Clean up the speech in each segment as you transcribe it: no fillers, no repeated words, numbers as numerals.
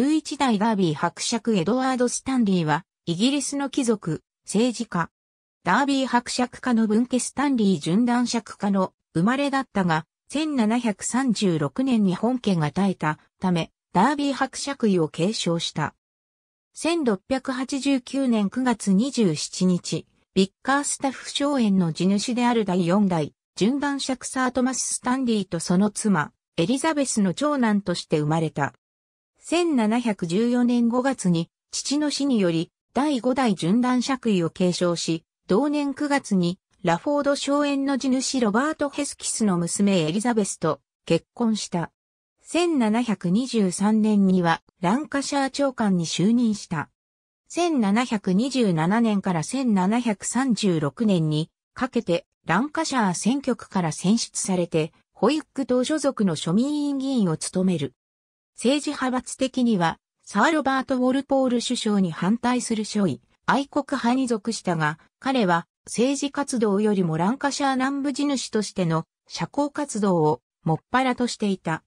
11代ダービー伯爵エドワード・スタンリーは、イギリスの貴族、政治家。ダービー伯爵家の分家スタンリー純男爵家の生まれだったが、1736年に本家が絶えたため、ダービー伯爵位を継承した。1689年9月27日、ビッカースタッフ荘園の地主である第4代、純男爵サー・トマス・スタンリーとその妻、エリザベスの長男として生まれた。1714年5月に、父の死により、第5代純男爵位を継承し、同年9月に、ラフォード荘園の地主ロバート・ヘスキスの娘エリザベスと結婚した。1723年にはランカシャー長官に就任した。1727年から1736年にかけてランカシャー選挙区から選出されてホイッグ党所属の庶民委員議員を務める。政治派閥的にはサー・ロバート・ウォルポール首相に反対する諸位愛国派に属したが、彼は政治活動よりもランカシャー南部地主としての社交活動をもっぱらとしていた。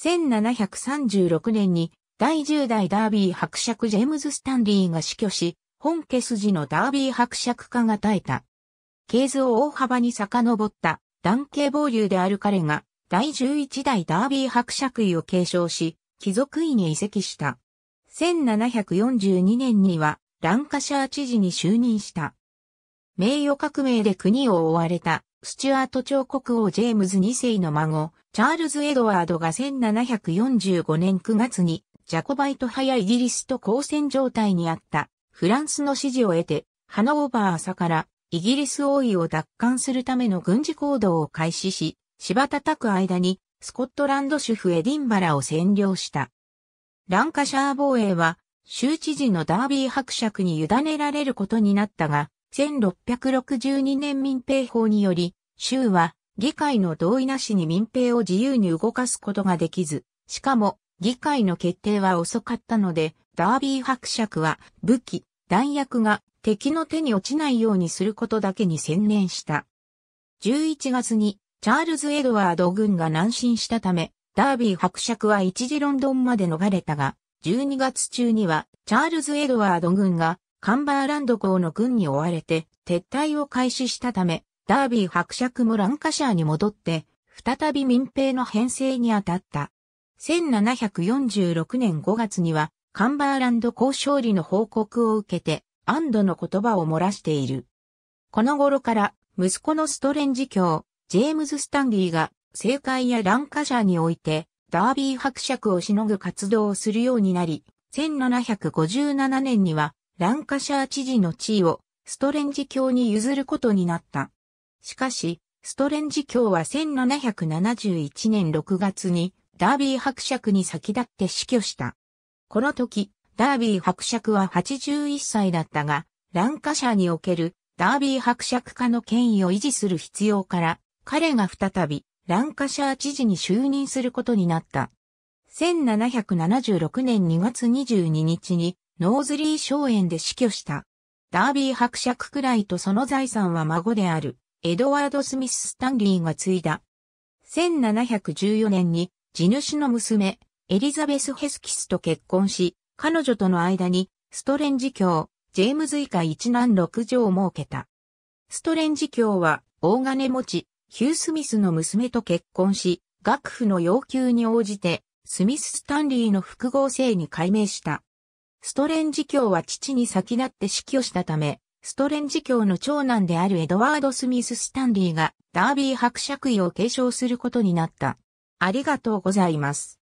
1736年に第10代ダービー伯爵ジェームズ・スタンリーが死去し、本家筋のダービー伯爵家が絶えた。系図を大幅に遡った男系暴流である彼が第11代ダービー伯爵位を継承し、貴族位に移籍した。1742年にはランカシャー知事に就任した。名誉革命で国を追われたスチュアート朝国王ジェームズ2世の孫、チャールズ・エドワードが1745年9月にジャコバイト派やイギリスと交戦状態にあったフランスの支持を得てハノーバー朝からイギリス王位を奪還するための軍事行動を開始し、柴叩く間にスコットランド主府エディンバラを占領した。ランカシャー防衛は州知事のダービー伯爵に委ねられることになったが、1662年民兵法により、州は議会の同意なしに民兵を自由に動かすことができず、しかも議会の決定は遅かったので、ダービー伯爵は武器、弾薬が敵の手に落ちないようにすることだけに専念した。11月にチャールズ・エドワード軍が南進したため、ダービー伯爵は一時ロンドンまで逃れたが、12月中にはチャールズ・エドワード軍がカンバーランド公の軍に追われて撤退を開始したため、ダービー伯爵もランカシャーに戻って、再び民兵の編成に当たった。1746年5月には、カンバーランド公勝利の報告を受けて、安堵の言葉を漏らしている。この頃から、息子のストレンジ卿、ジェームズ・スタンリーが、政界やランカシャーにおいて、ダービー伯爵をしのぐ活動をするようになり、1757年には、ランカシャー知事の地位をストレンジ卿に譲ることになった。しかし、ストレンジ卿は1771年6月にダービー伯爵に先立って死去した。この時、ダービー伯爵は81歳だったが、ランカシャーにおけるダービー伯爵家の権威を維持する必要から、彼が再びランカシャー知事に就任することになった。1776年2月22日に、ノーズリー荘園で死去した。ダービー伯爵くらいとその財産は孫である、エドワード・スミス・スタンリーが継いだ。1714年に、地主の娘、エリザベス・ヘスキスと結婚し、彼女との間に、ストレンジ卿、ジェームズ以下一男六女を設けた。ストレンジ卿は、大金持ち、ヒュー・スミスの娘と結婚し、学府の要求に応じて、スミス・スタンリーの複合姓に改名した。ストレンジ卿は父に先立って死去したため、ストレンジ卿の長男であるエドワード・スミス・スタンリーがダービー伯爵位を継承することになった。ありがとうございます。